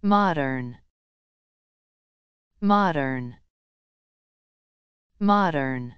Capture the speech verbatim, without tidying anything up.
modern, modern, modern.